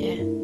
bien.